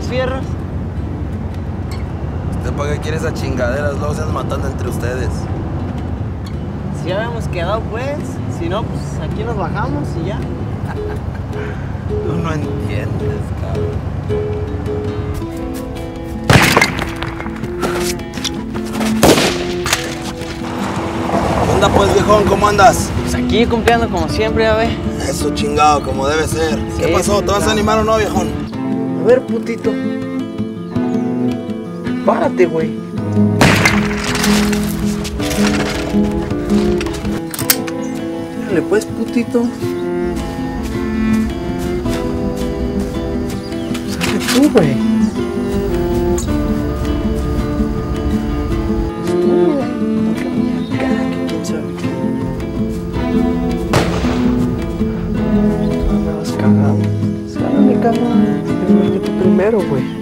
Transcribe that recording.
los fierros. ¿Usted para qué quiere esas chingaderas? Luego se andan matando entre ustedes. Si ya habíamos quedado, pues. Si no, pues aquí nos bajamos y ya. Tú no entiendes, cabrón. ¿Qué onda, pues, viejón? ¿Cómo andas? Pues aquí cumpliendo como siempre, ya ve. Eso, chingado, como debe ser. Sí, ¿qué pasó? ¿Te vas a animar o no, viejón? A ver, putito. Párate, güey. Dale, pues, putito. Pues, tú, güey. Primero, güey.